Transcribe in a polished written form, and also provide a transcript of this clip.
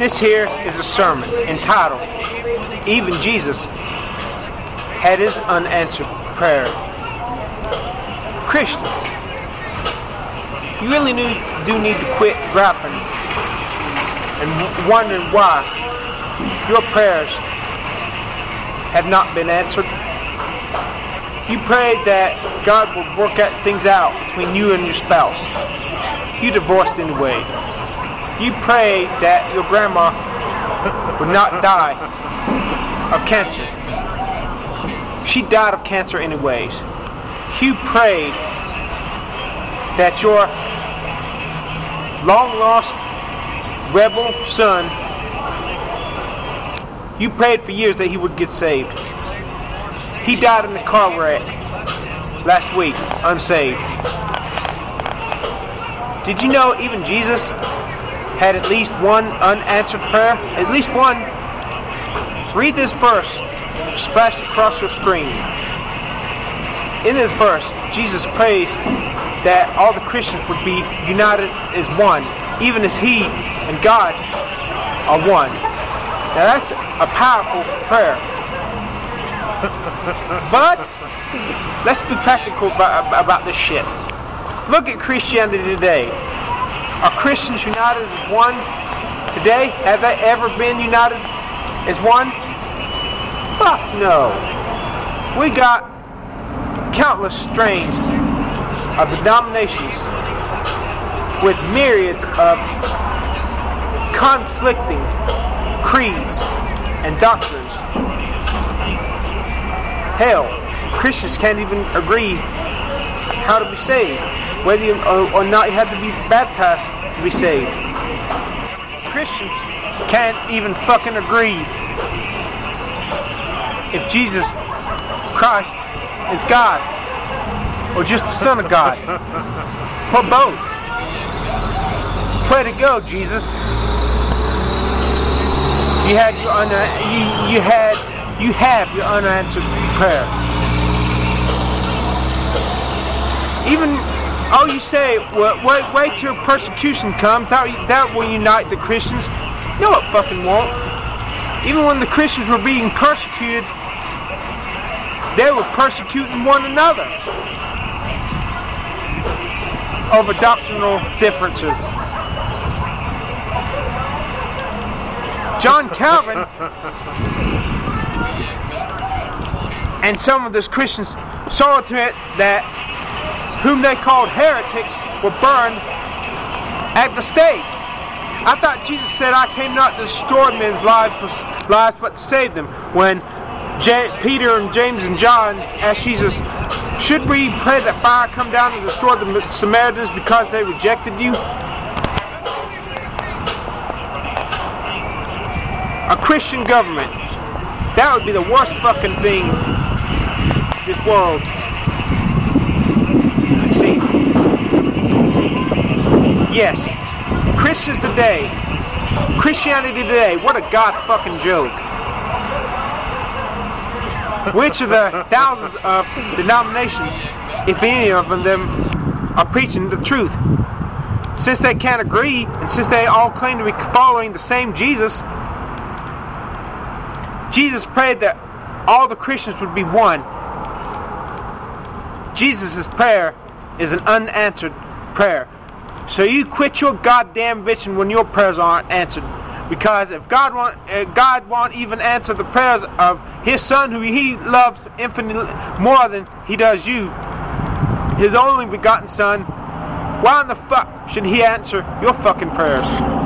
This here is a sermon entitled, Even Jesus Had His Unanswered Prayer. Christians, you really do need to quit grappling and wondering why your prayers have not been answered. You prayed that God would work out things out between you and your spouse. You divorced anyway. You prayed that your grandma would not die of cancer. She died of cancer anyways. You prayed that your long-lost rebel son, you prayed for years that he would get saved. He died in a car wreck last week, unsaved. Did you know even Jesus had at least one unanswered prayer? At least one. Read this verse splashed across your screen. In this verse, Jesus prays that all the Christians would be united as one, even as He and God are one. Now that's a powerful prayer. But let's be practical about this shit. Look at Christianity today. Are Christians united as one today? Have they ever been united as one? Fuck no. We got countless strains of denominations with myriads of conflicting creeds and doctrines. Hell, Christians can't even agree how to be saved, whether or not you have to be baptized to be saved. Christians can't even fucking agree if Jesus Christ is God or just the Son of God or both. Way to go, Jesus. You have your unanswered prayer. Even all you say, well, wait till persecution comes, that will unite the Christians. No, it fucking won't. Even when the Christians were being persecuted, they were persecuting one another over doctrinal differences. John Calvin and some of those Christians saw to it that whom they called heretics were burned at the stake. I thought Jesus said, I came not to destroy men's lives but to save them. When Peter and James and John asked Jesus, should we pray that fire come down and destroy the Samaritans because they rejected you? A Christian government, that would be the worst fucking thing in this world. See, yes, Christians today, Christianity today, what a god fucking joke. Which of the thousands of denominations, if any of them, are preaching the truth? Since they can't agree, and since they all claim to be following the same Jesus, Jesus prayed that all the Christians would be one. Jesus' prayer is an unanswered prayer. So you quit your goddamn bitching when your prayers aren't answered. Because if God won't even answer the prayers of His Son, who He loves infinitely more than He does you, His only begotten Son, why in the fuck should He answer your fucking prayers?